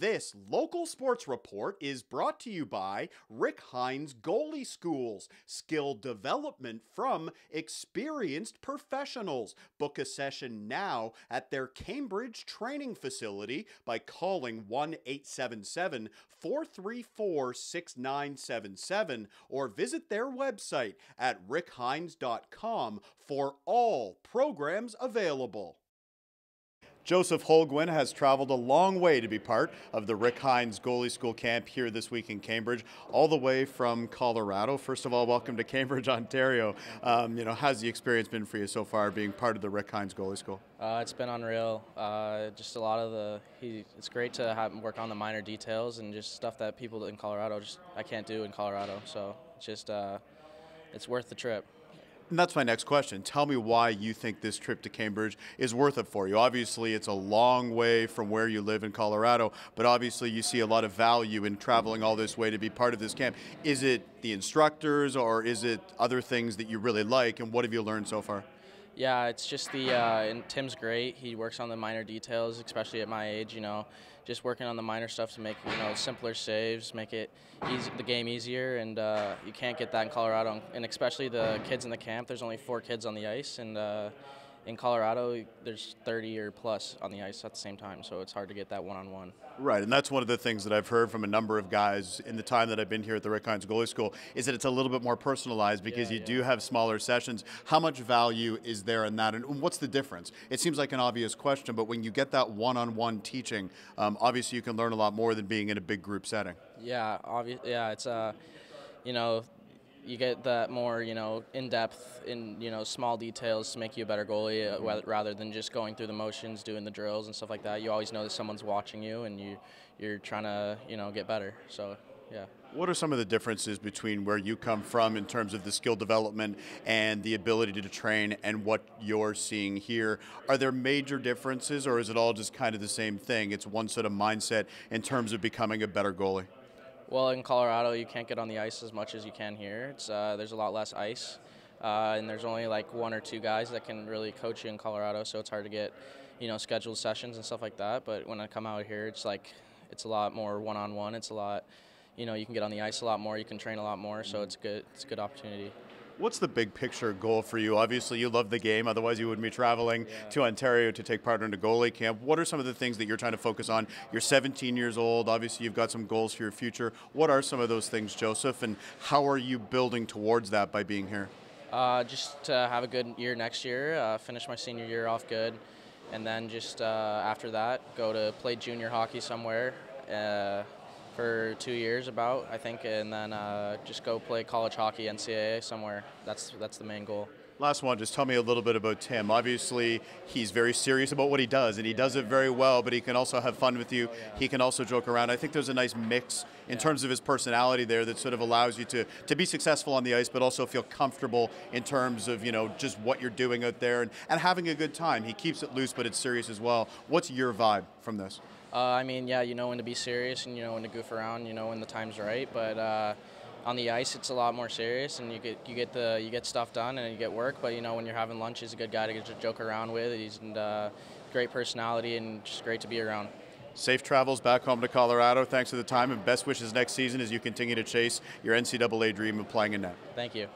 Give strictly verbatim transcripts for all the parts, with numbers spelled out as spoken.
This local sports report is brought to you by Rick Heinz Goalie Schools. Skill development from experienced professionals. Book a session now at their Cambridge training facility by calling one eight seven seven, four three four, six nine seven seven or visit their website at rick heinz dot com for all programs available. Joseph Holguin has traveled a long way to be part of the Rick Heinz Goalie School camp here this week in Cambridge, all the way from Colorado. First of all, welcome to Cambridge, Ontario. Um, you know, how's the experience been for you so far, being part of the Rick Heinz Goalie School? Uh, it's been unreal. Uh, just a lot of the. He, it's great to have work on the minor details and just stuff that people in Colorado just I can't do in Colorado. So it's just uh, it's worth the trip. And that's my next question. Tell me why you think this trip to Cambridge is worth it for you. Obviously, it's a long way from where you live in Colorado, but obviously you see a lot of value in traveling all this way to be part of this camp. Is it the instructors, or is it other things that you really like, and what have you learned so far? Yeah, it's just the, uh, and Tim's great. He works on the minor details, especially at my age, you know, just working on the minor stuff to make, you know, simpler saves, make it easy, the game easier, and uh, you can't get that in Colorado. And especially the kids in the camp, there's only four kids on the ice, and uh, in Colorado, there's thirty or plus on the ice at the same time, so it's hard to get that one-on-one. Right, and that's one of the things that I've heard from a number of guys in the time that I've been here at the Rick Heinz Goalie School, is that it's a little bit more personalized because yeah, you yeah. do have smaller sessions. How much value is there in that, and what's the difference? It seems like an obvious question, but when you get that one-on-one teaching, um, obviously you can learn a lot more than being in a big group setting. Yeah, obviously. Yeah, it's uh, you know. You get that more, you know, in-depth, in, you know, small details to make you a better goalie, rather than just going through the motions, doing the drills and stuff like that. You always know that someone's watching you, and you, you're trying to, you know, get better. So, yeah. What are some of the differences between where you come from in terms of the skill development and the ability to train, and what you're seeing here? Are there major differences, or is it all just kind of the same thing? It's one sort of mindset in terms of becoming a better goalie. Well, in Colorado, you can't get on the ice as much as you can here. It's, uh, there's a lot less ice, uh, and there's only like one or two guys that can really coach you in Colorado, so it's hard to get, you know, scheduled sessions and stuff like that. But when I come out here, it's like, it's a lot more one-on-one. It's a lot, you know, you can get on the ice a lot more. You can train a lot more, so it's good. It's a good opportunity. What's the big picture goal for you? Obviously, you love the game. Otherwise, you wouldn't be traveling yeah. to Ontario to take part in a goalie camp. What are some of the things that you're trying to focus on? You're seventeen years old. Obviously, you've got some goals for your future. What are some of those things, Joseph, and how are you building towards that by being here? Uh, just to have a good year next year, uh, finish my senior year off good, and then just uh, after that, go to play junior hockey somewhere uh, for two years about, I think, and then uh, just go play college hockey, N C double A somewhere. That's, that's the main goal. Last one, just tell me a little bit about Tim. Obviously, he's very serious about what he does, and he yeah, does it yeah. very well, but he can also have fun with you. Oh, yeah. He can also joke around. I think there's a nice mix in yeah. terms of his personality there that sort of allows you to, to be successful on the ice, but also feel comfortable in terms of, you know, just what you're doing out there and, and having a good time. He keeps it loose, but it's serious as well. What's your vibe from this? Uh, I mean, yeah, you know when to be serious, and you know when to goof around, you know when the time's right, but uh, on the ice, it's a lot more serious, and you get you get the you get stuff done, and you get work. But you know, when you're having lunch, he's a good guy to just joke around with. He's a uh, great personality, and just great to be around. Safe travels back home to Colorado. Thanks for the time, and best wishes next season as you continue to chase your N C double A dream of playing in net. Thank you.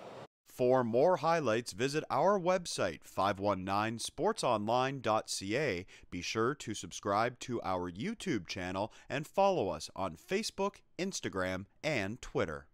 For more highlights, visit our website, five one nine sports online dot c a. Be sure to subscribe to our YouTube channel and follow us on Facebook, Instagram, and Twitter.